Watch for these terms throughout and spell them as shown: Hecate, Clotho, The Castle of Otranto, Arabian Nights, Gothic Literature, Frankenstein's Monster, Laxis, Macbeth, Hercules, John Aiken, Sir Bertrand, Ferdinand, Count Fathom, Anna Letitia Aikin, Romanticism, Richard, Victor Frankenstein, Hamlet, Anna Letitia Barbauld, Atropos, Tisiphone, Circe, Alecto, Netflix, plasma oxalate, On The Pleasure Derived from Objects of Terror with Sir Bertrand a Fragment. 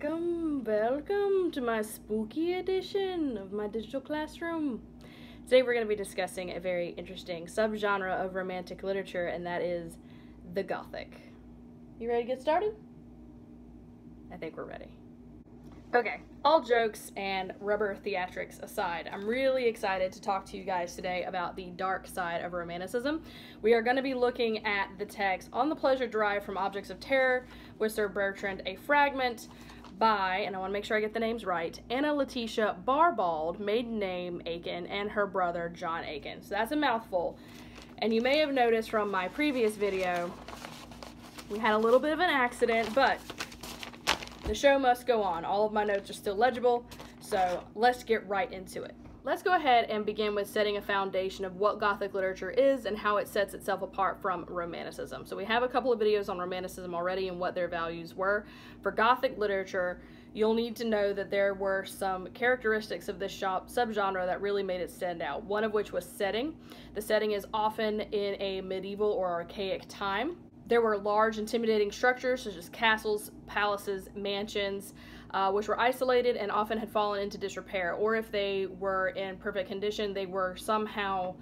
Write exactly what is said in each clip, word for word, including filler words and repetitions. Welcome, welcome to my spooky edition of my digital classroom. Today we're going to be discussing a very interesting subgenre of Romantic literature, and that is the Gothic. You ready to get started? I think we're ready. Okay, all jokes and rubber theatrics aside, I'm really excited to talk to you guys today about the dark side of Romanticism. We are going to be looking at the text On the Pleasure Derived from Objects of Terror with Sir Bertrand a Fragment by, and I want to make sure I get the names right, Anna Letitia Barbauld, maiden name Aiken, and her brother John Aiken. So that's a mouthful. And you may have noticed from my previous video, we had a little bit of an accident, but the show must go on. All of my notes are still legible, so let's get right into it. Let's go ahead and begin with setting a foundation of what Gothic literature is and how it sets itself apart from Romanticism. So we have a couple of videos on Romanticism already and what their values were. For Gothic literature, you'll need to know that there were some characteristics of this subgenre that really made it stand out, one of which was setting. The setting is often in a medieval or archaic time. There were large, intimidating structures such as castles, palaces, mansions, uh, which were isolated and often had fallen into disrepair, or if they were in perfect condition, they were somehow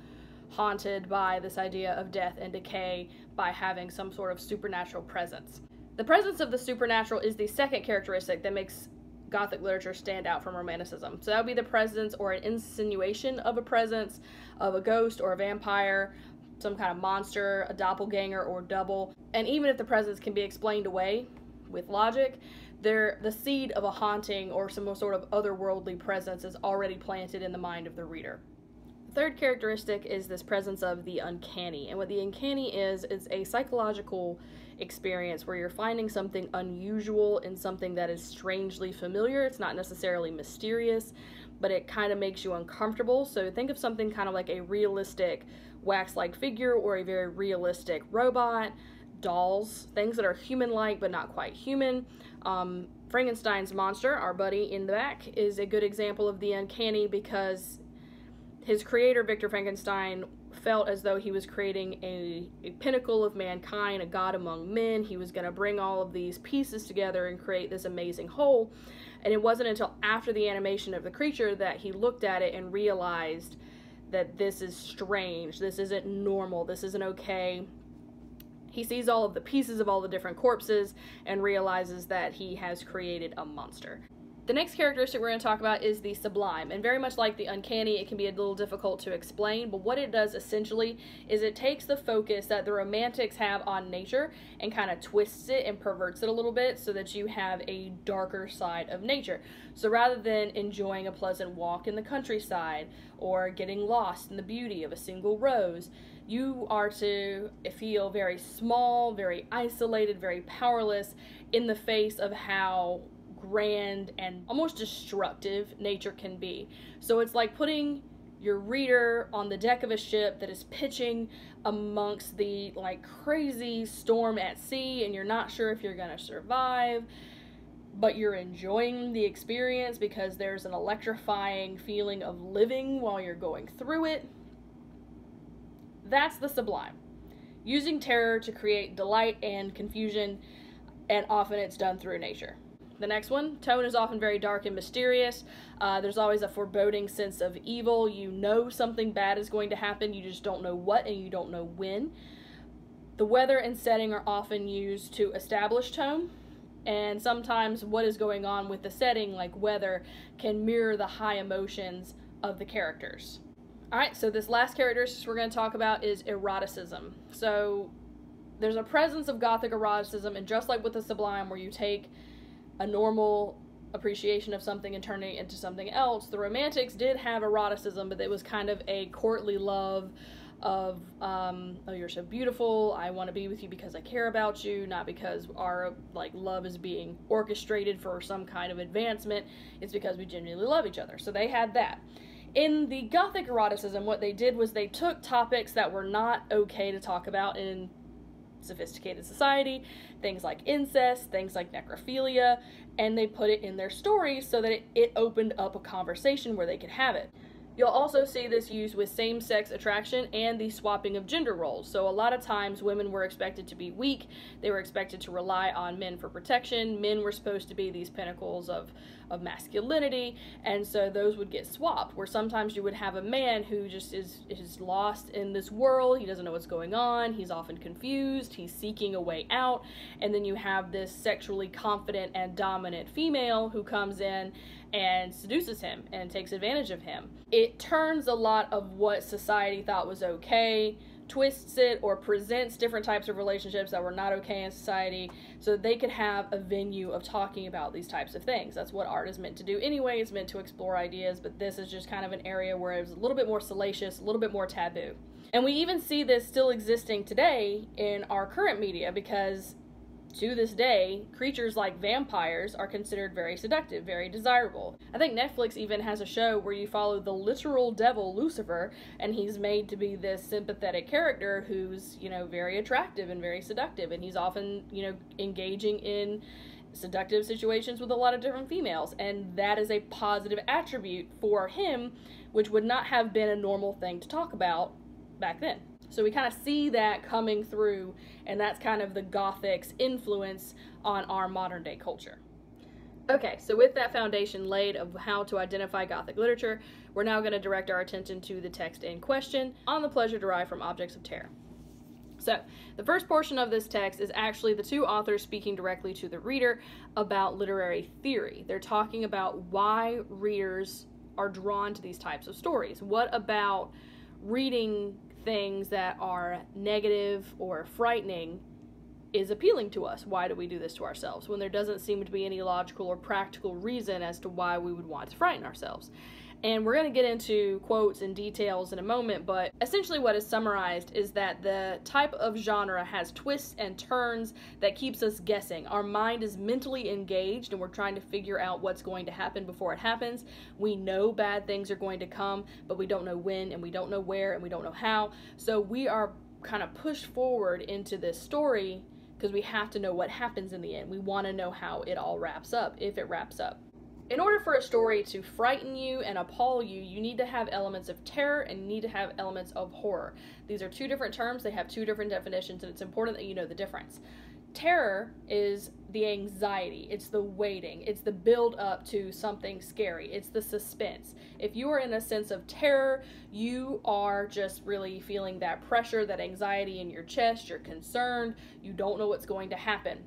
haunted by this idea of death and decay by having some sort of supernatural presence. The presence of the supernatural is the second characteristic that makes Gothic literature stand out from Romanticism. So that would be the presence or an insinuation of a presence of a ghost or a vampire, some kind of monster, a doppelganger, or double. And even if the presence can be explained away with logic, there, the seed of a haunting or some sort of otherworldly presence is already planted in the mind of the reader. The third characteristic is this presence of the uncanny. And what the uncanny is, is a psychological experience where you're finding something unusual in something that is strangely familiar. It's not necessarily mysterious, but it kind of makes you uncomfortable. So think of something kind of like a realistic wax-like figure or a very realistic robot, dolls, things that are human-like but not quite human. Um, Frankenstein's Monster, our buddy in the back, is a good example of the uncanny because his creator, Victor Frankenstein, felt as though he was creating a, a pinnacle of mankind, a god among men. He was going to bring all of these pieces together and create this amazing whole. And it wasn't until after the animation of the creature that he looked at it and realized that this is strange, this isn't normal, this isn't okay. He sees all of the pieces of all the different corpses and realizes that he has created a monster. The next characteristic we're going to talk about is the sublime, and very much like the uncanny, it can be a little difficult to explain, but what it does essentially is it takes the focus that the Romantics have on nature and kind of twists it and perverts it a little bit so that you have a darker side of nature. So rather than enjoying a pleasant walk in the countryside or getting lost in the beauty of a single rose, you are to feel very small, very isolated, very powerless in the face of how grand and almost destructive nature can be. So it's like putting your reader on the deck of a ship that is pitching amongst the like crazy storm at sea, and you're not sure if you're gonna survive, but you're enjoying the experience because there's an electrifying feeling of living while you're going through it. That's the sublime. Using terror to create delight and confusion, and often it's done through nature. The next one, tone is often very dark and mysterious. Uh, there's always a foreboding sense of evil. You know something bad is going to happen, you just don't know what and you don't know when. The weather and setting are often used to establish tone, and sometimes what is going on with the setting, like weather, can mirror the high emotions of the characters. All right, so this last characteristic we're going to talk about is eroticism. So there's a presence of Gothic eroticism, and just like with the sublime, where you take a normal appreciation of something and turning it into something else, the Romantics did have eroticism, but it was kind of a courtly love of, um, oh, you're so beautiful, I want to be with you because I care about you, not because our like love is being orchestrated for some kind of advancement. It's because we genuinely love each other. So they had that. In the Gothic eroticism, what they did was they took topics that were not okay to talk about in sophisticated society, things like incest, things like necrophilia, and they put it in their stories so that it, it opened up a conversation where they could have it. You'll also see this used with same-sex attraction and the swapping of gender roles. So a lot of times women were expected to be weak, they were expected to rely on men for protection, men were supposed to be these pinnacles of, of masculinity, and so those would get swapped, where sometimes you would have a man who just is, is lost in this world, he doesn't know what's going on, he's often confused, he's seeking a way out, and then you have this sexually confident and dominant female who comes in and seduces him and takes advantage of him. It turns a lot of what society thought was okay, twists it, or presents different types of relationships that were not okay in society, so they could have a venue of talking about these types of things. That's what art is meant to do anyway. It's meant to explore ideas, but this is just kind of an area where it was a little bit more salacious, a little bit more taboo. And we even see this still existing today in our current media, because to this day, creatures like vampires are considered very seductive, very desirable. I think Netflix even has a show where you follow the literal devil, Lucifer, and he's made to be this sympathetic character who's, you know, very attractive and very seductive, and he's often, you know, engaging in seductive situations with a lot of different females, and that is a positive attribute for him, which would not have been a normal thing to talk about back then. So we kind of see that coming through, and that's kind of the Gothic's influence on our modern day culture. Okay, so with that foundation laid of how to identify Gothic literature, we're now going to direct our attention to the text in question, On the Pleasure Derived from Objects of Terror. So the first portion of this text is actually the two authors speaking directly to the reader about literary theory. They're talking about why readers are drawn to these types of stories. What about reading things that are negative or frightening is appealing to us? Why do we do this to ourselves when there doesn't seem to be any logical or practical reason as to why we would want to frighten ourselves? And we're going to get into quotes and details in a moment, but essentially what is summarized is that the type of genre has twists and turns that keeps us guessing. Our mind is mentally engaged and we're trying to figure out what's going to happen before it happens. We know bad things are going to come, but we don't know when, and we don't know where, and we don't know how. So we are kind of pushed forward into this story because we have to know what happens in the end. We want to know how it all wraps up, if it wraps up. In order for a story to frighten you and appall you, you need to have elements of terror and you need to have elements of horror. These are two different terms, they have two different definitions, and it's important that you know the difference. Terror is the anxiety, it's the waiting, it's the build up to something scary, it's the suspense. If you are in a sense of terror, you are just really feeling that pressure, that anxiety in your chest, you're concerned, you don't know what's going to happen.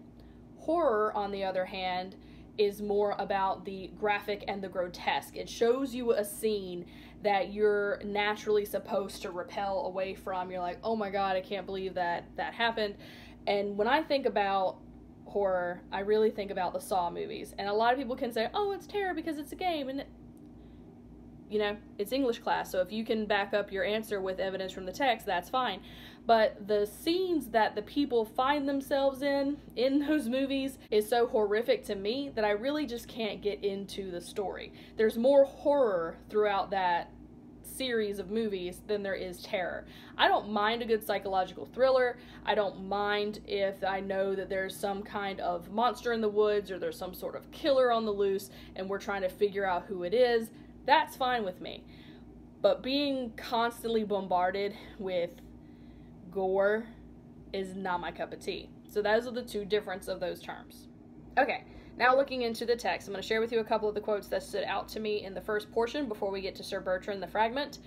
Horror, on the other hand, is more about the graphic and the grotesque. It shows you a scene that you're naturally supposed to repel away from. You're like, oh my god, I can't believe that that happened. And when I think about horror, I really think about the Saw movies. And a lot of people can say, oh, it's terror because it's a game, and you know, it's English class, so if you can back up your answer with evidence from the text, that's fine. But the scenes that the people find themselves in, in those movies, is so horrific to me that I really just can't get into the story. There's more horror throughout that series of movies than there is terror. I don't mind a good psychological thriller. I don't mind if I know that there's some kind of monster in the woods or there's some sort of killer on the loose and we're trying to figure out who it is. That's fine with me. But being constantly bombarded with gore is not my cup of tea. So those are the two differences of those terms. Okay, now looking into the text, I'm going to share with you a couple of the quotes that stood out to me in the first portion before we get to Sir Bertrand the Fragment,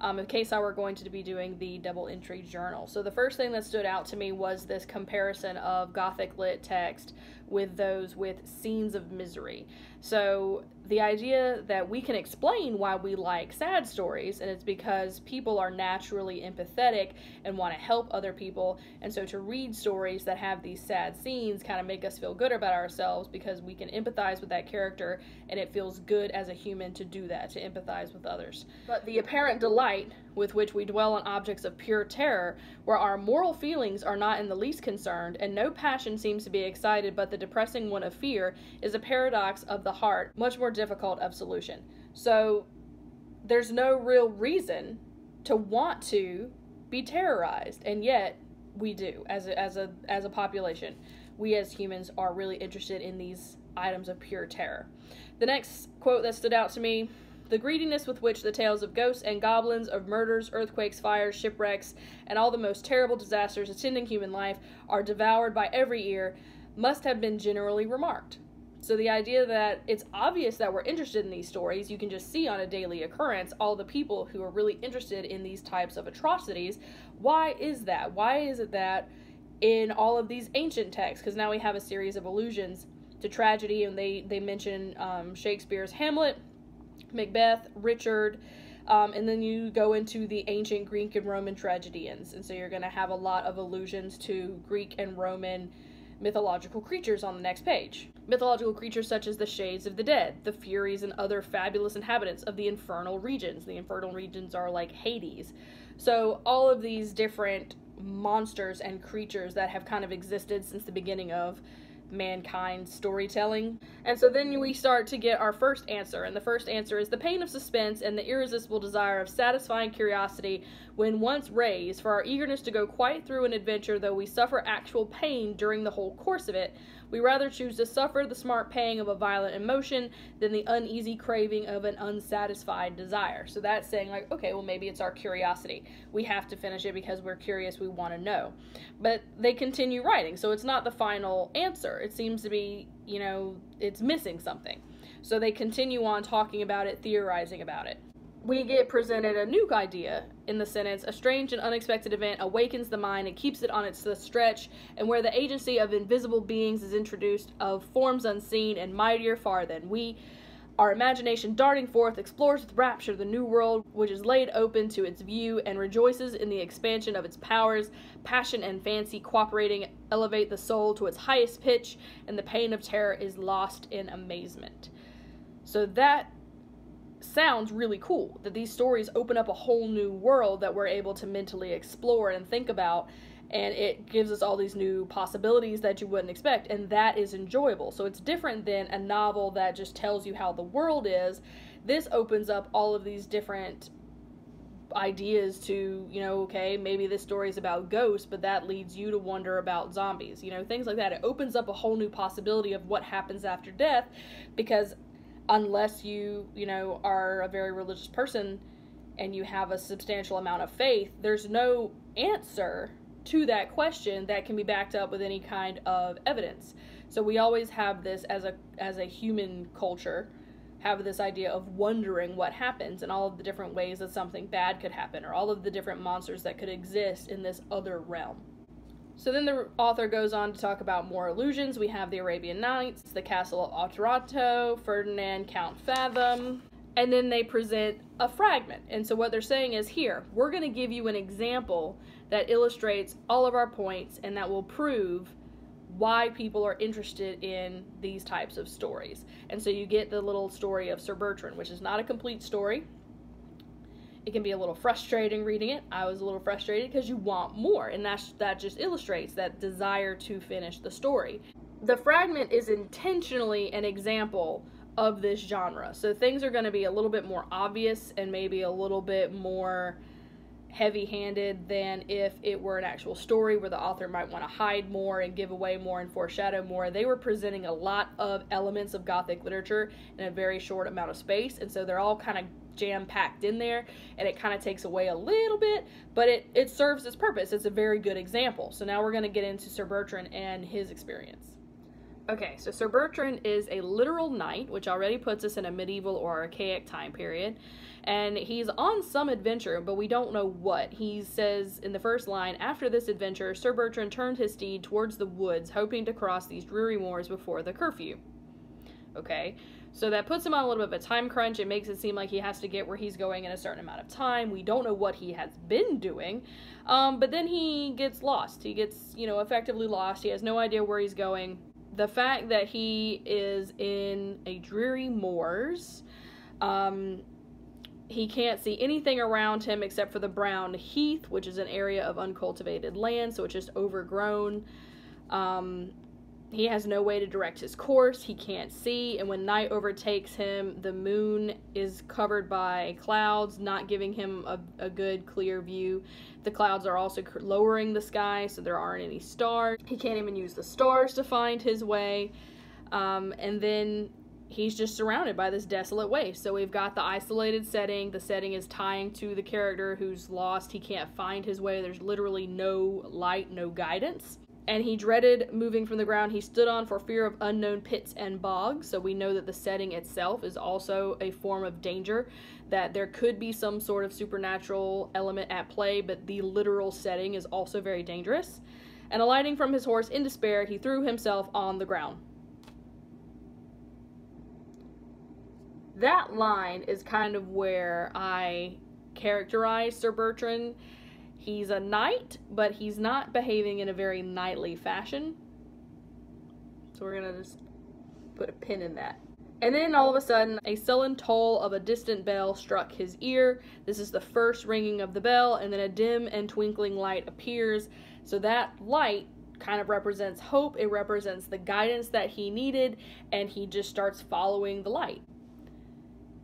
um, in case I were going to be doing the double entry journal. So the first thing that stood out to me was this comparison of Gothic lit text with those with scenes of misery. So the idea that we can explain why we like sad stories, and it's because people are naturally empathetic and want to help other people, and so to read stories that have these sad scenes kind of make us feel good about ourselves because we can empathize with that character, and it feels good as a human to do that, to empathize with others. But the apparent delight with which we dwell on objects of pure terror, where our moral feelings are not in the least concerned, and no passion seems to be excited but the depressing one of fear, is a paradox of the heart, much more difficult of solution. So there's no real reason to want to be terrorized, and yet we do. As a, as a, as a population, we as humans are really interested in these items of pure terror. The next quote that stood out to me The greediness with which the tales of ghosts and goblins, of murders, earthquakes, fires, shipwrecks, and all the most terrible disasters attending human life are devoured by every ear must have been generally remarked. So the idea that it's obvious that we're interested in these stories, you can just see on a daily occurrence all the people who are really interested in these types of atrocities. Why is that? Why is it that in all of these ancient texts, because now we have a series of allusions to tragedy, and they, they mention um, Shakespeare's Hamlet, Macbeth, Richard, um, and then you go into the ancient Greek and Roman tragedians, and so you're going to have a lot of allusions to Greek and Roman mythological creatures on the next page. Mythological creatures such as the Shades of the Dead, the Furies, and other fabulous inhabitants of the infernal regions. The infernal regions are like Hades. So all of these different monsters and creatures that have kind of existed since the beginning of mankind's storytelling. And so then we start to get our first answer, and the first answer is the pain of suspense and the irresistible desire of satisfying curiosity when once raised, for our eagerness to go quite through an adventure, though we suffer actual pain during the whole course of it, we rather choose to suffer the smart pang of a violent emotion than the uneasy craving of an unsatisfied desire. So that's saying, like, okay, well, maybe it's our curiosity. We have to finish it because we're curious, we want to know. But they continue writing, so it's not the final answer. It seems to be, you know, it's missing something. So they continue on talking about it, theorizing about it. We get presented a new idea in the sentence. A strange and unexpected event awakens the mind and keeps it on its stretch, and where the agency of invisible beings is introduced, of forms unseen and mightier far than we, our imagination darting forth explores with rapture the new world which is laid open to its view, and rejoices in the expansion of its powers. Passion and fancy cooperating elevate the soul to its highest pitch, and the pain of terror is lost in amazement. So that sounds really cool, that these stories open up a whole new world that we're able to mentally explore and think about, and it gives us all these new possibilities that you wouldn't expect, and that is enjoyable. So it's different than a novel that just tells you how the world is. This opens up all of these different ideas to, you know, okay, maybe this story is about ghosts, but that leads you to wonder about zombies, you know, things like that. It opens up a whole new possibility of what happens after death, because unless you, you know, are a very religious person and you have a substantial amount of faith, there's no answer to that question that can be backed up with any kind of evidence. So we always have this, as a as a human culture, have this idea of wondering what happens and all of the different ways that something bad could happen, or all of the different monsters that could exist in this other realm. So then the author goes on to talk about more allusions. We have the Arabian Nights, the Castle of Otranto, Ferdinand, Count Fathom, and then they present a fragment. And so what they're saying is, here, we're going to give you an example that illustrates all of our points and that will prove why people are interested in these types of stories. And so you get the little story of Sir Bertrand, which is not a complete story. It can be a little frustrating reading it. I was a little frustrated because you want more, and that's, that just illustrates that desire to finish the story. The fragment is intentionally an example of this genre, so things are going to be a little bit more obvious and maybe a little bit more heavy-handed than if it were an actual story, where the author might want to hide more and give away more and foreshadow more. They were presenting a lot of elements of Gothic literature in a very short amount of space, and so they're all kind of jam-packed in there, and it kind of takes away a little bit, but it, it serves its purpose. It's a very good example. So now we're going to get into Sir Bertrand and his experience. Okay, so Sir Bertrand is a literal knight, which already puts us in a medieval or archaic time period, and he's on some adventure, but we don't know what. He says in the first line, "After this adventure, Sir Bertrand turned his steed towards the woods, hoping to cross these dreary moors before the curfew." Okay, so that puts him on a little bit of a time crunch. It makes it seem like he has to get where he's going in a certain amount of time. We don't know what he has been doing, um, but then he gets lost. He gets, you know, effectively lost. He has no idea where he's going. The fact that he is in a dreary moors, um, he can't see anything around him except for the brown heath, which is an area of uncultivated land, so it's just overgrown. Um... He has no way to direct his course. He can't see, and when night overtakes him, the moon is covered by clouds, not giving him a, a good clear view. The clouds are also lowering the sky, so there aren't any stars. He can't even use the stars to find his way. Um, and then he's just surrounded by this desolate waste. So we've got the isolated setting. The setting is tying to the character who's lost. He can't find his way. There's literally no light, no guidance. And he dreaded moving from the ground he stood on for fear of unknown pits and bogs. So we know that the setting itself is also a form of danger, that there could be some sort of supernatural element at play, but the literal setting is also very dangerous. And alighting from his horse in despair, he threw himself on the ground. That line is kind of where I characterize Sir Bertrand. He's a knight, but he's not behaving in a very knightly fashion. So we're gonna just put a pin in that. And then all of a sudden, a sullen toll of a distant bell struck his ear. This is the first ringing of the bell, and then a dim and twinkling light appears. So that light kind of represents hope. It represents the guidance that he needed, and he just starts following the light.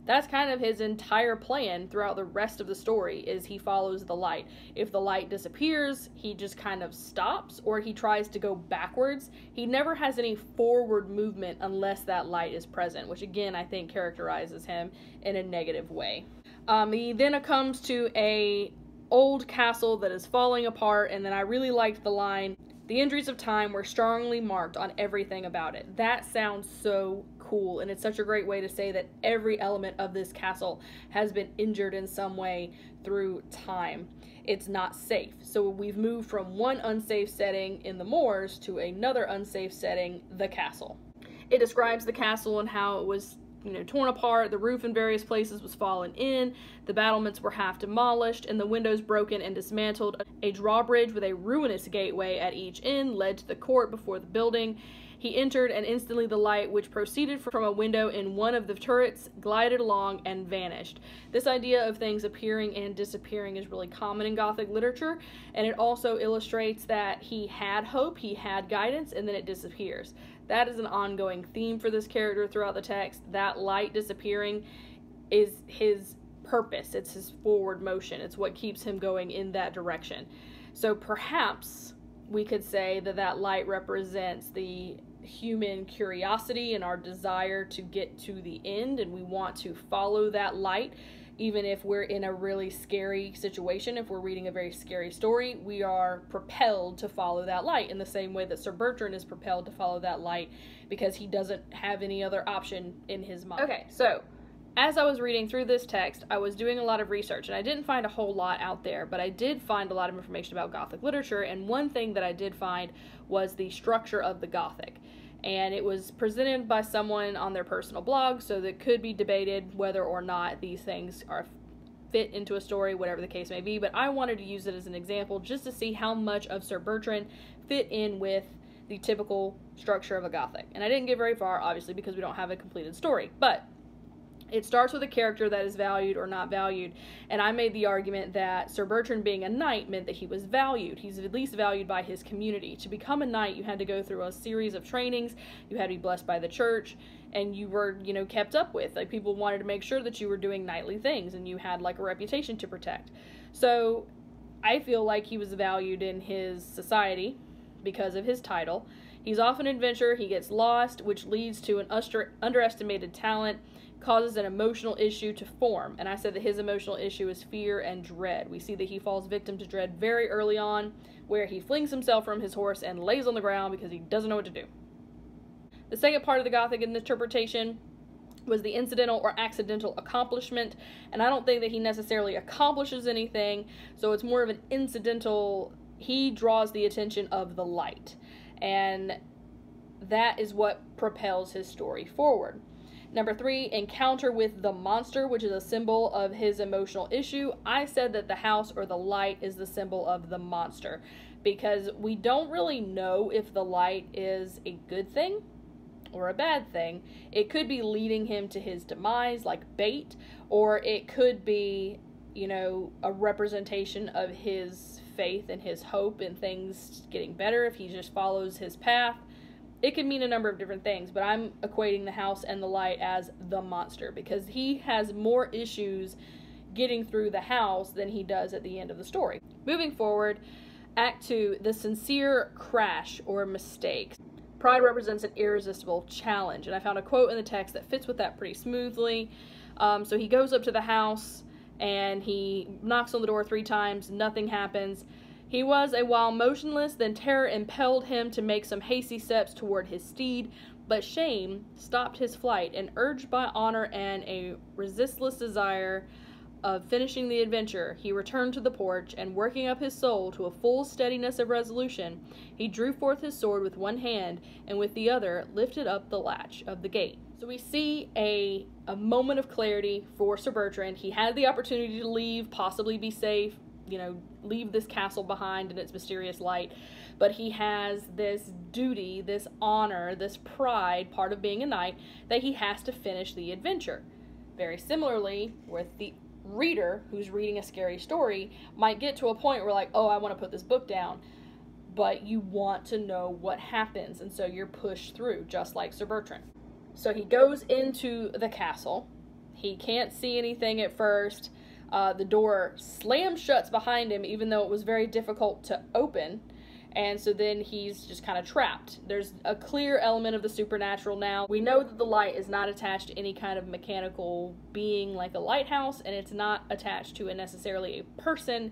That's kind of his entire plan throughout the rest of the story, is he follows the light. If the light disappears, he just kind of stops, or he tries to go backwards. He never has any forward movement unless that light is present, which again, I think characterizes him in a negative way. Um, he then comes to a old castle that is falling apart, and then I really liked the line, "The injuries of time were strongly marked on everything about it." That sounds so cool, and it's such a great way to say that every element of this castle has been injured in some way through time. It's not safe. So we've moved from one unsafe setting in the moors to another unsafe setting, the castle. It describes the castle and how it was, you know, torn apart, the roof in various places was fallen in, the battlements were half demolished, and the windows broken and dismantled. A drawbridge with a ruinous gateway at each end led to the court before the building. He entered, and instantly the light, which proceeded from a window in one of the turrets, glided along and vanished. This idea of things appearing and disappearing is really common in Gothic literature, and it also illustrates that he had hope, he had guidance, and then it disappears. That is an ongoing theme for this character throughout the text. That light disappearing is his purpose. It's his forward motion. It's what keeps him going in that direction. So perhaps we could say that that light represents the human curiosity and our desire to get to the end, and we want to follow that light. Even if we're in a really scary situation, if we're reading a very scary story, we are propelled to follow that light in the same way that Sir Bertrand is propelled to follow that light, because he doesn't have any other option in his mind. Okay, so as I was reading through this text, I was doing a lot of research, and I didn't find a whole lot out there, but I did find a lot of information about Gothic literature, and one thing that I did find was the structure of the Gothic. And it was presented by someone on their personal blog, so that could be debated whether or not these things are fit into a story, whatever the case may be, but I wanted to use it as an example just to see how much of Sir Bertrand fit in with the typical structure of a Gothic. And I didn't get very far, obviously, because we don't have a completed story, but it starts with a character that is valued or not valued, and I made the argument that Sir Bertrand being a knight meant that he was valued. He's at least valued by his community. To become a knight, you had to go through a series of trainings, you had to be blessed by the church, and you were, you know, kept up with. Like, people wanted to make sure that you were doing knightly things, and you had, like, a reputation to protect. So I feel like he was valued in his society because of his title. He's off an adventure, he gets lost, which leads to an underestimated talent, causes an emotional issue to form, and I said that his emotional issue is fear and dread. We see that he falls victim to dread very early on, where he flings himself from his horse and lays on the ground because he doesn't know what to do. The second part of the Gothic interpretation was the incidental or accidental accomplishment, and I don't think that he necessarily accomplishes anything, so it's more of an incidental. He draws the attention of the light, and that is what propels his story forward. Number three, encounter with the monster, which is a symbol of his emotional issue. I said that the house or the light is the symbol of the monster, because we don't really know if the light is a good thing or a bad thing. It could be leading him to his demise, like bait, or it could be, you know, a representation of his faith and his hope and things getting better if he just follows his path. It could mean a number of different things, but I'm equating the house and the light as the monster, because he has more issues getting through the house than he does at the end of the story. Moving forward, Act two, the sincere crash or mistake. Pride represents an irresistible challenge. And I found a quote in the text that fits with that pretty smoothly. Um, so he goes up to the house and he knocks on the door three times. Nothing happens. He was a while motionless, then terror impelled him to make some hasty steps toward his steed, but shame stopped his flight, and urged by honor and a resistless desire of finishing the adventure, he returned to the porch, and working up his soul to a full steadiness of resolution, he drew forth his sword with one hand, and with the other lifted up the latch of the gate. So we see a, a moment of clarity for Sir Bertrand. He had the opportunity to leave, possibly be safe, you know, leave this castle behind in its mysterious light, but he has this duty, this honor, this pride, part of being a knight, that he has to finish the adventure. Very similarly, with the reader who's reading a scary story, might get to a point where like, oh, I want to put this book down, but you want to know what happens, and so you're pushed through, just like Sir Bertrand. So he goes into the castle. He can't see anything at first. Uh, the door slammed shut behind him, even though it was very difficult to open, and so then he's just kind of trapped. There's a clear element of the supernatural now. We know that the light is not attached to any kind of mechanical being like a lighthouse, and it's not attached to a necessarily a person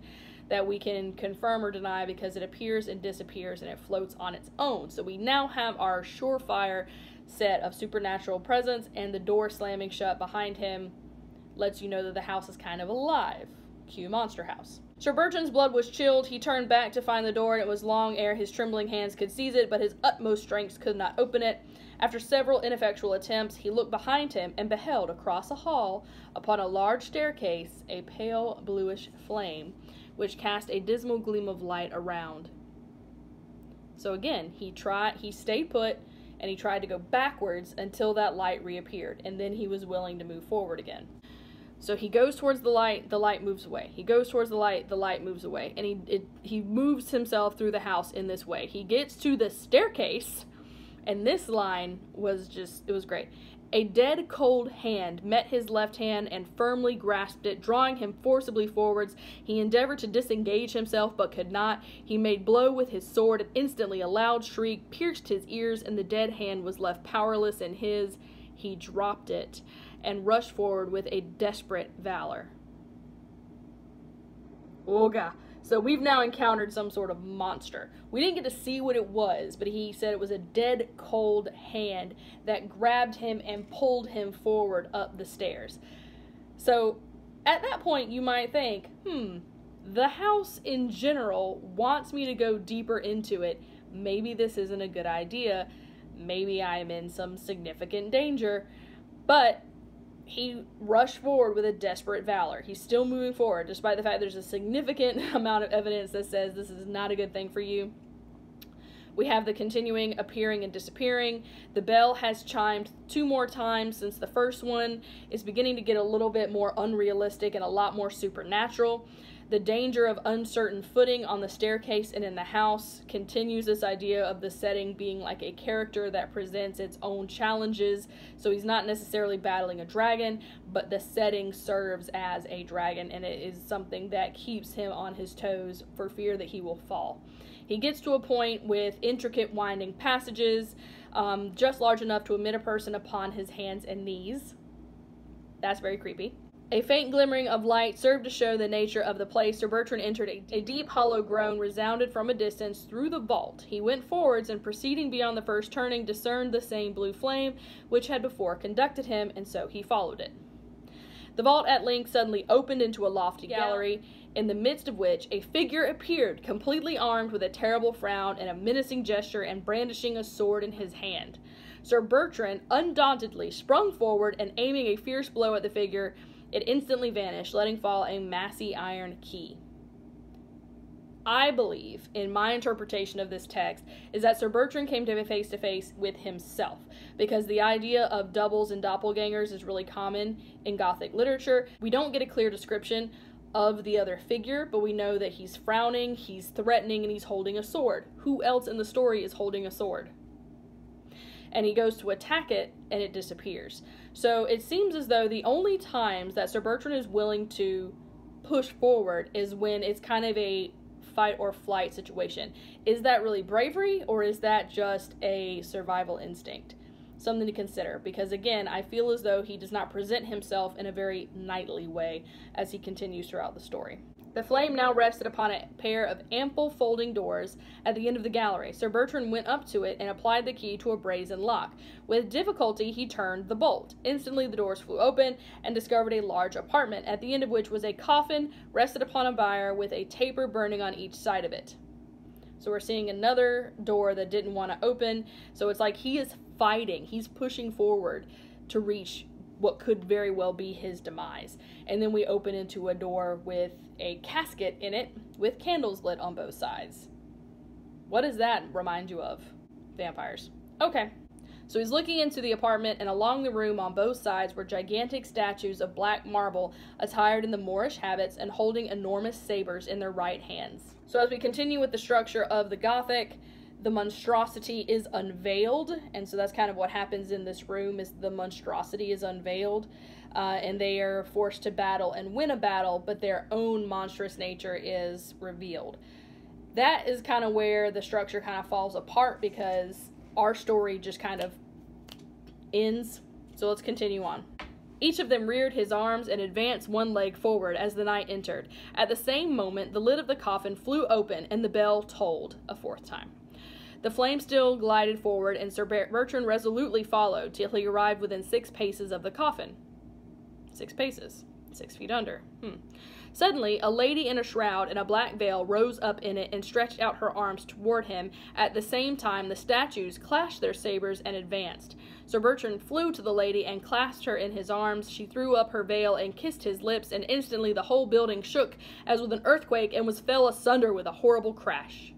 that we can confirm or deny, because it appears and disappears and it floats on its own. So we now have our surefire set of supernatural presence, and the door slamming shut behind him lets you know that the house is kind of alive. Cue monster house. Sir Bertrand's blood was chilled. He turned back to find the door, and it was long ere his trembling hands could seize it, but his utmost strength could not open it. After several ineffectual attempts, he looked behind him and beheld across a hall, upon a large staircase, a pale bluish flame, which cast a dismal gleam of light around. So again, he tried, he stayed put, and he tried to go backwards until that light reappeared, and then he was willing to move forward again. So he goes towards the light, the light moves away. He goes towards the light, the light moves away. And he it, he moves himself through the house in this way. He gets to the staircase, and this line was just, it was great. A dead cold hand met his left hand and firmly grasped it, drawing him forcibly forwards. He endeavored to disengage himself, but could not. He made blow with his sword, and instantly a loud shriek pierced his ears, and the dead hand was left powerless in his. He dropped it and rushed forward with a desperate valor. Oga. So we've now encountered some sort of monster. We didn't get to see what it was, but he said it was a dead, cold hand that grabbed him and pulled him forward up the stairs. So at that point, you might think, hmm, the house in general wants me to go deeper into it. Maybe this isn't a good idea. Maybe I'm in some significant danger. But he rushed forward with a desperate valor. He's still moving forward, despite the fact there's a significant amount of evidence that says this is not a good thing for you. We have the continuing appearing and disappearing. The bell has chimed two more times since the first one. It's beginning to get a little bit more unrealistic and a lot more supernatural. The danger of uncertain footing on the staircase and in the house continues this idea of the setting being like a character that presents its own challenges. So he's not necessarily battling a dragon, but the setting serves as a dragon, and it is something that keeps him on his toes for fear that he will fall. He gets to a point with intricate winding passages, um, just large enough to admit a person upon his hands and knees. That's very creepy. A faint glimmering of light served to show the nature of the place. Sir Bertrand entered. A, a deep hollow groan resounded from a distance through the vault. He went forwards, and proceeding beyond the first turning, discerned the same blue flame which had before conducted him, and so he followed it. The vault at length suddenly opened into a lofty gallery, in the midst of which a figure appeared, completely armed, with a terrible frown and a menacing gesture, and brandishing a sword in his hand. Sir Bertrand undauntedly sprung forward, and aiming a fierce blow at the figure, it instantly vanished, letting fall a massy iron key. I believe, in my interpretation of this text, is that Sir Bertrand came to face to face with himself, because the idea of doubles and doppelgangers is really common in Gothic literature. We don't get a clear description of the other figure, but we know that he's frowning, he's threatening, and he's holding a sword. Who else in the story is holding a sword? And he goes to attack it, and it disappears. So it seems as though the only times that Sir Bertrand is willing to push forward is when it's kind of a fight or flight situation. Is that really bravery, or is that just a survival instinct? Something to consider, because again, I feel as though he does not present himself in a very knightly way as he continues throughout the story. The flame now rested upon a pair of ample folding doors at the end of the gallery. Sir Bertrand went up to it and applied the key to a brazen lock. With difficulty, he turned the bolt. Instantly, the doors flew open and discovered a large apartment, at the end of which was a coffin rested upon a bier with a taper burning on each side of it. So we're seeing another door that didn't want to open. So it's like he is fighting. He's pushing forward to reach what could very well be his demise. And then we open into a door with a casket in it with candles lit on both sides. What does that remind you of? Vampires. Okay. So he's looking into the apartment, and along the room on both sides were gigantic statues of black marble attired in the Moorish habits and holding enormous sabers in their right hands. So as we continue with the structure of the Gothic, the monstrosity is unveiled, and so that's kind of what happens in this room, is the monstrosity is unveiled, uh, and they are forced to battle and win a battle, but their own monstrous nature is revealed. That is kind of where the structure kind of falls apart, because our story just kind of ends. So let's continue on. Each of them reared his arms and advanced one leg forward as the knight entered. At the same moment, the lid of the coffin flew open and the bell tolled a fourth time. The flame still glided forward, and Sir Bertrand resolutely followed till he arrived within six paces of the coffin. Six paces. Six feet under. Hmm. Suddenly, a lady in a shroud and a black veil rose up in it and stretched out her arms toward him. At the same time, the statues clashed their sabers and advanced. Sir Bertrand flew to the lady and clasped her in his arms. She threw up her veil and kissed his lips, and instantly the whole building shook as with an earthquake and was fell asunder with a horrible crash.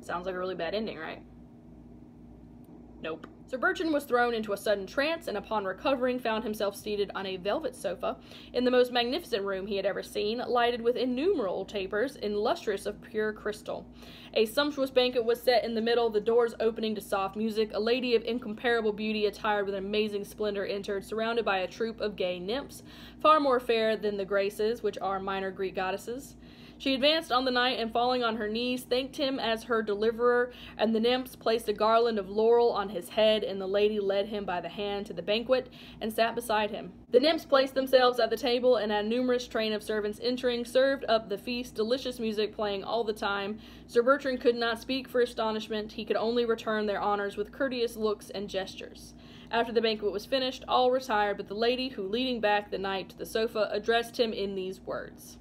Sounds like a really bad ending, right? Nope. Sir Bertrand was thrown into a sudden trance, and upon recovering found himself seated on a velvet sofa in the most magnificent room he had ever seen, lighted with innumerable tapers and lustrous of pure crystal. A sumptuous banquet was set in the middle, the doors opening to soft music. A lady of incomparable beauty attired with an amazing splendor entered, surrounded by a troop of gay nymphs, far more fair than the Graces, which are minor Greek goddesses. She advanced on the knight and, falling on her knees, thanked him as her deliverer, and the nymphs placed a garland of laurel on his head, and the lady led him by the hand to the banquet and sat beside him. The nymphs placed themselves at the table, and a numerous train of servants entering served up the feast, delicious music playing all the time. Sir Bertrand could not speak for astonishment. He could only return their honors with courteous looks and gestures. After the banquet was finished, all retired but the lady, who, leading back the knight to the sofa, addressed him in these words.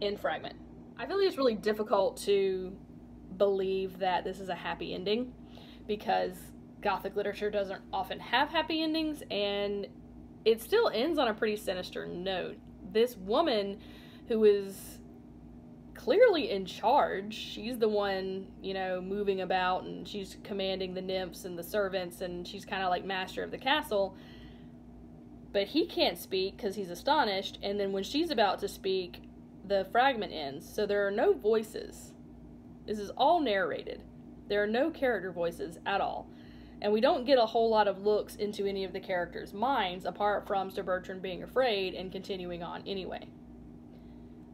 In Fragment. I feel like it's really difficult to believe that this is a happy ending, because Gothic literature doesn't often have happy endings, and it still ends on a pretty sinister note. This woman, who is clearly in charge, she's the one, you know, moving about, and she's commanding the nymphs and the servants, and she's kind of like master of the castle, but he can't speak because he's astonished, and then when she's about to speak, the fragment ends, so there are no voices. This is all narrated. There are no character voices at all. And we don't get a whole lot of looks into any of the characters' minds, apart from Sir Bertrand being afraid and continuing on anyway.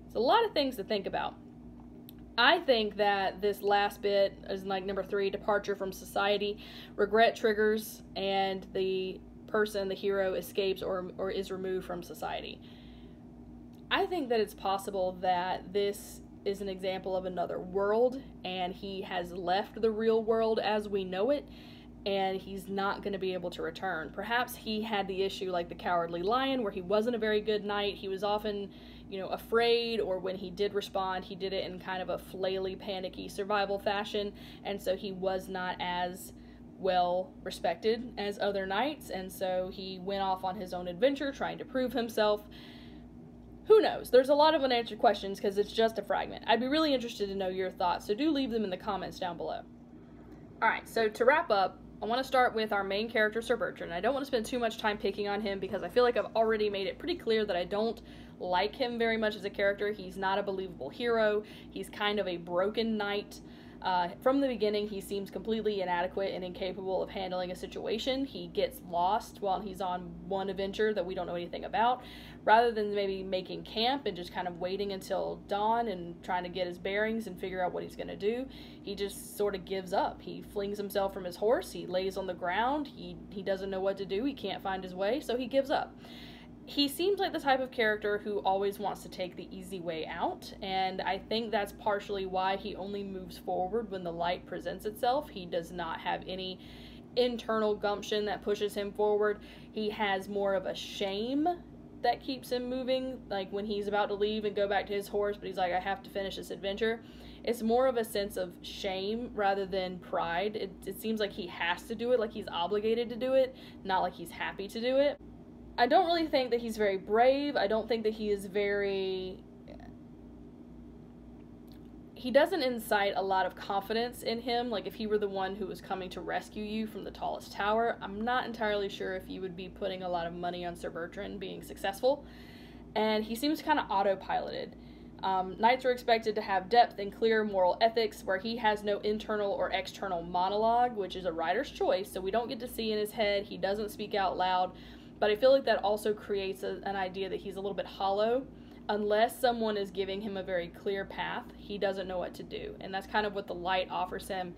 It's a lot of things to think about. I think that this last bit is like number three, departure from society. Regret triggers, and the person, the hero, escapes or, or is removed from society. I think that it's possible that this is an example of another world, and he has left the real world as we know it, and he's not going to be able to return. Perhaps he had the issue like the Cowardly Lion, where he wasn't a very good knight. He was often, you know, afraid, or when he did respond, he did it in kind of a flaily, panicky survival fashion, and so he was not as well respected as other knights, and so he went off on his own adventure trying to prove himself. Who knows? There's a lot of unanswered questions because it's just a fragment. I'd be really interested to know your thoughts, so do leave them in the comments down below. Alright, so to wrap up, I want to start with our main character, Sir Bertrand. I don't want to spend too much time picking on him because I feel like I've already made it pretty clear that I don't like him very much as a character. He's not a believable hero. He's kind of a broken knight. Uh, from the beginning, he seems completely inadequate and incapable of handling a situation. He gets lost while he's on one adventure that we don't know anything about. Rather than maybe making camp and just kind of waiting until dawn and trying to get his bearings and figure out what he's going to do, he just sort of gives up. He flings himself from his horse, he lays on the ground, he, he doesn't know what to do, he can't find his way, so he gives up. He seems like the type of character who always wants to take the easy way out, and I think that's partially why he only moves forward when the light presents itself. He does not have any internal gumption that pushes him forward. He has more of a shame that keeps him moving, like when he's about to leave and go back to his horse, but he's like, I have to finish this adventure. It's more of a sense of shame rather than pride. It, it seems like he has to do it, like he's obligated to do it, not like he's happy to do it. I don't really think that he's very brave. I don't think that he is very... He doesn't incite a lot of confidence in him. Like if he were the one who was coming to rescue you from the tallest tower, I'm not entirely sure if you would be putting a lot of money on Sir Bertrand being successful. And he seems kind of autopiloted. Um, knights are expected to have depth and clear moral ethics, where he has no internal or external monologue, which is a writer's choice, so we don't get to see in his head. He doesn't speak out loud. But I feel like that also creates a, an idea that he's a little bit hollow. Unless someone is giving him a very clear path, he doesn't know what to do. And that's kind of what the light offers him.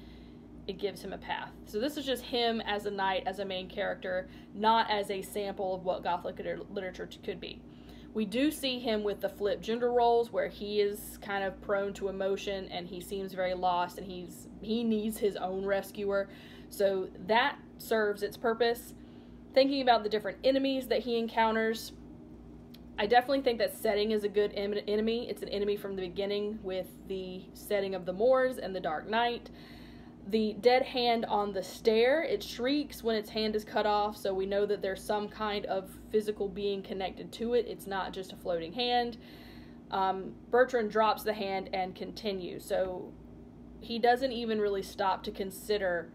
It gives him a path. So this is just him as a knight, as a main character, not as a sample of what Gothic literature could be. We do see him with the flipped gender roles, where he is kind of prone to emotion and he seems very lost and he's he needs his own rescuer. So that serves its purpose. Thinking about the different enemies that he encounters, I definitely think that setting is a good enemy. It's an enemy from the beginning with the setting of the Moors and the Dark Knight. The dead hand on the stair, it shrieks when its hand is cut off, so we know that there's some kind of physical being connected to it. It's not just a floating hand. Um, Bertrand drops the hand and continues, so he doesn't even really stop to consider,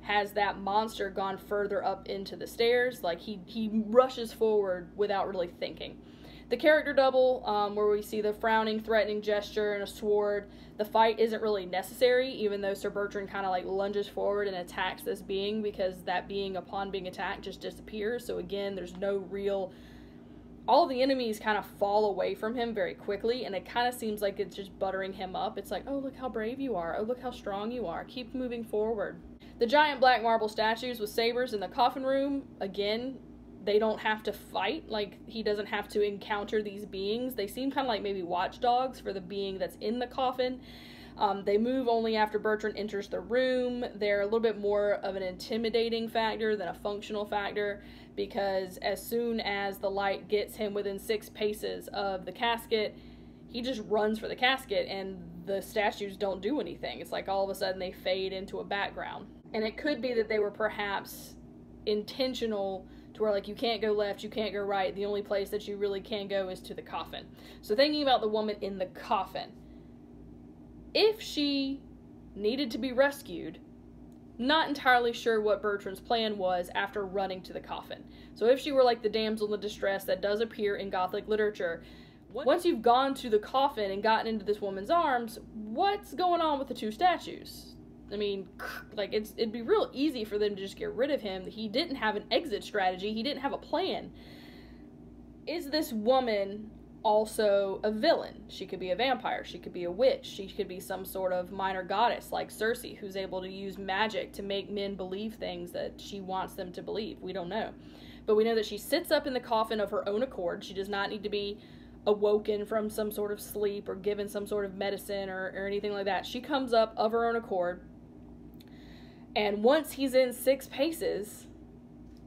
has that monster gone further up into the stairs? Like he, he rushes forward without really thinking. The character double, um, where we see the frowning, threatening gesture and a sword, the fight isn't really necessary, even though Sir Bertrand kind of like lunges forward and attacks this being, because that being, upon being attacked, just disappears. So again, there's no real... All the enemies kind of fall away from him very quickly, and it kind of seems like it's just buttering him up. It's like, oh, look how brave you are. Oh, look how strong you are. Keep moving forward. The giant black marble statues with sabers in the coffin room, again, they don't have to fight. Like, he doesn't have to encounter these beings. They seem kind of like maybe watchdogs for the being that's in the coffin. Um, they move only after Bertrand enters the room. They're a little bit more of an intimidating factor than a functional factor, because as soon as the light gets him within six paces of the casket, he just runs for the casket, and the statues don't do anything. It's like all of a sudden they fade into a background. And it could be that they were perhaps intentional to where, like, you can't go left, you can't go right. The only place that you really can go is to the coffin. So thinking about the woman in the coffin, if she needed to be rescued, not entirely sure what Bertrand's plan was after running to the coffin. So if she were like the damsel in distress that does appear in Gothic literature, once you've gone to the coffin and gotten into this woman's arms, what's going on with the two statues? I mean, like, it's, it'd be real easy for them to just get rid of him. He didn't have an exit strategy. He didn't have a plan. Is this woman also a villain? She could be a vampire. She could be a witch. She could be some sort of minor goddess like Circe, who's able to use magic to make men believe things that she wants them to believe. We don't know. But we know that she sits up in the coffin of her own accord. She does not need to be awoken from some sort of sleep or given some sort of medicine or, or anything like that. She comes up of her own accord. And once he's in six paces,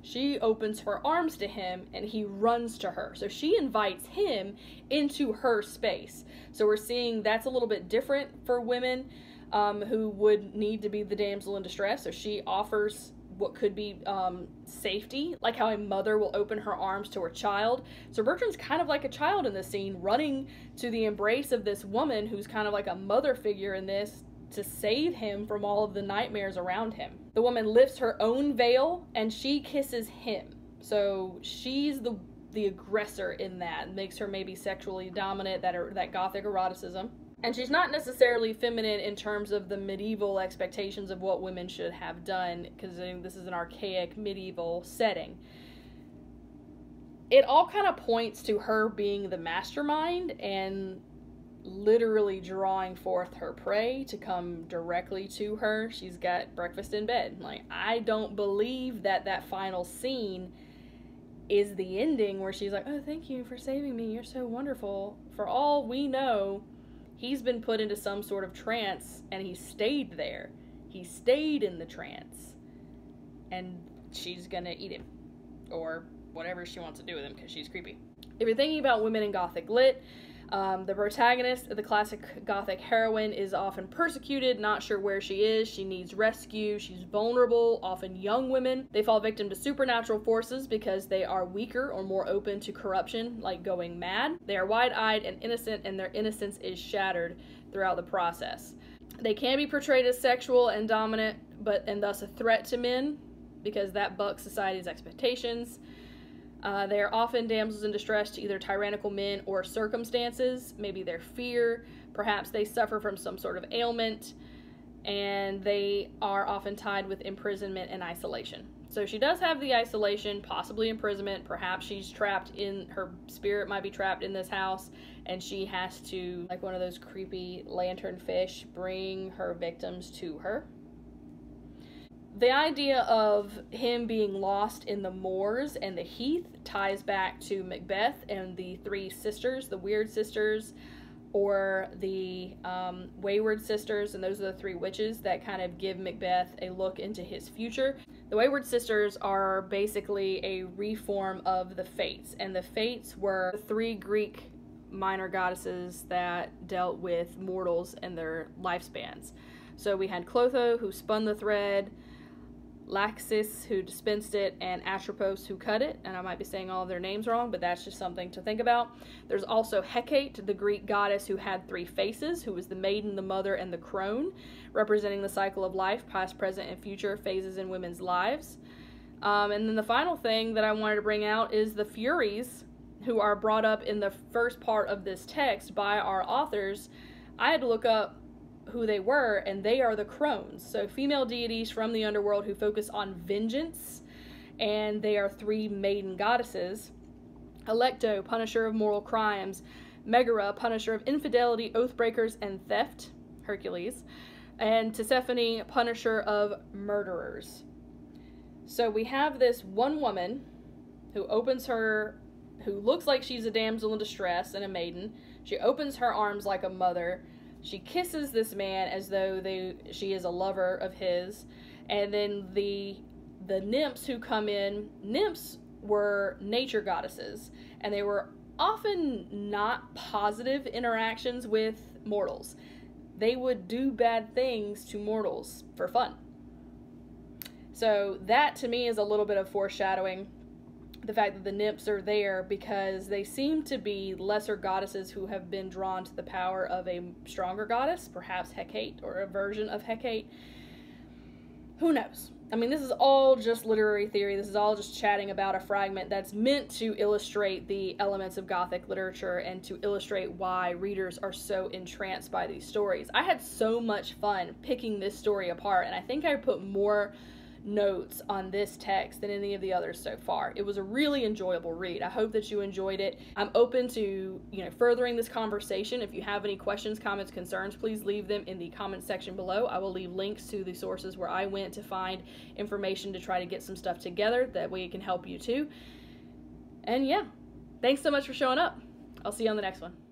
she opens her arms to him and he runs to her. So she invites him into her space. So we're seeing that's a little bit different for women um, who would need to be the damsel in distress. So she offers what could be um, safety, like how a mother will open her arms to her child. So Bertrand's kind of like a child in this scene, running to the embrace of this woman who's kind of like a mother figure in this, to save him from all of the nightmares around him. The woman lifts her own veil and she kisses him. So she's the the aggressor in that. Makes her maybe sexually dominant, that, that Gothic eroticism. And she's not necessarily feminine in terms of the medieval expectations of what women should have done, because this is an archaic medieval setting. It all kind of points to her being the mastermind and literally drawing forth her prey to come directly to her. She's got breakfast in bed. Like, I don't believe that that final scene is the ending where she's like, oh, thank you for saving me, you're so wonderful. For all we know, he's been put into some sort of trance, and he stayed there. He stayed in the trance, and she's gonna eat him, or whatever she wants to do with him, because she's creepy. If you're thinking about women in Gothic lit, um, the protagonist of the classic Gothic heroine is often persecuted, not sure where she is, she needs rescue, she's vulnerable, often young women. They fall victim to supernatural forces because they are weaker or more open to corruption, like going mad. They are wide-eyed and innocent, and their innocence is shattered throughout the process. They can be portrayed as sexual and dominant, but and thus a threat to men, because that bucks society's expectations. Uh, they are often damsels in distress to either tyrannical men or circumstances, maybe their fear, perhaps they suffer from some sort of ailment, and they are often tied with imprisonment and isolation. So she does have the isolation, possibly imprisonment, perhaps she's trapped in, her spirit might be trapped in this house, and she has to, like one of those creepy lantern fish, bring her victims to her. The idea of him being lost in the moors and the heath ties back to Macbeth and the three sisters, the weird sisters or the um, wayward sisters, and those are the three witches that kind of give Macbeth a look into his future. The wayward sisters are basically a reform of the Fates, and the Fates were the three Greek minor goddesses that dealt with mortals and their lifespans. So we had Clotho, who spun the thread, Laxis, who dispensed it, and Atropos, who cut it, and I might be saying all of their names wrong, but that's just something to think about. There's also Hecate, the Greek goddess who had three faces, who was the maiden, the mother, and the crone, representing the cycle of life, past, present, and future phases in women's lives. Um, and then the final thing that I wanted to bring out is the Furies, who are brought up in the first part of this text by our authors. I had to look up who they were, and they are the crones, so female deities from the underworld who focus on vengeance, and they are three maiden goddesses: Alecto, punisher of moral crimes; Megara, punisher of infidelity, oathbreakers, and theft; Hercules; and Tisiphone, punisher of murderers. So we have this one woman who opens her, who looks like she's a damsel in distress and a maiden. She opens her arms like a mother. She kisses this man as though they, she is a lover of his. And then the the nymphs who come in, nymphs were nature goddesses, and they were often not positive interactions with mortals. They would do bad things to mortals for fun. So that to me is a little bit of foreshadowing, the fact that the nymphs are there because they seem to be lesser goddesses who have been drawn to the power of a stronger goddess, perhaps Hecate or a version of Hecate. Who knows? I mean, this is all just literary theory. This is all just chatting about a fragment that's meant to illustrate the elements of Gothic literature and to illustrate why readers are so entranced by these stories. I had so much fun picking this story apart, and I think I put more notes on this text than any of the others so far. It was a really enjoyable read. I hope that you enjoyed it. I'm open to, you know, furthering this conversation. If you have any questions, comments, concerns, please leave them in the comment section below. I will leave links to the sources where I went to find information to try to get some stuff together. That way it can help you too. And yeah, thanks so much for showing up. I'll see you on the next one.